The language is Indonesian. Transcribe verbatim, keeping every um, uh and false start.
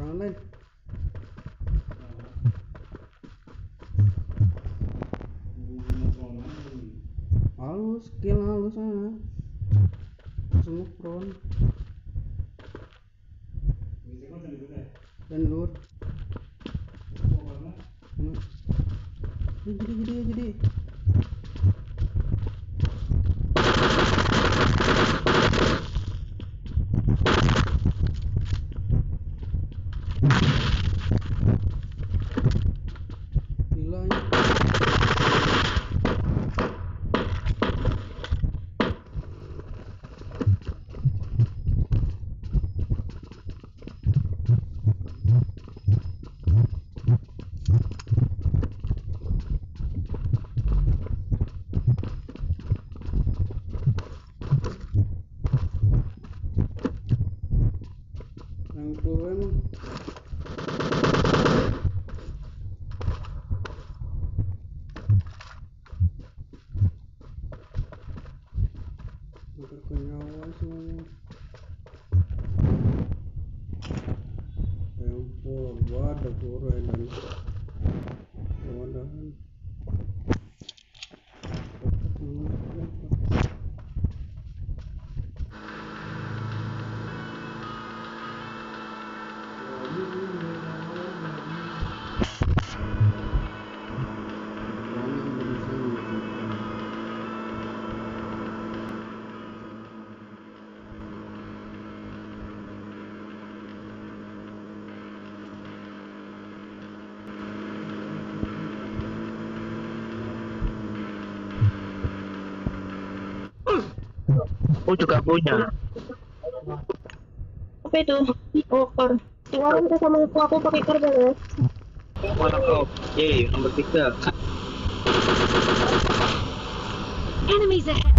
Jangan main. Halus, skill halus aja. Semua prone. Dan lur. Jadi jadi jadi. Aku juga punya. Apa itu? Oh, kor. Yang orang itu sama aku, aku pakai kor banget. Mana kau? Yey, nomor tiga. Enemies ahead.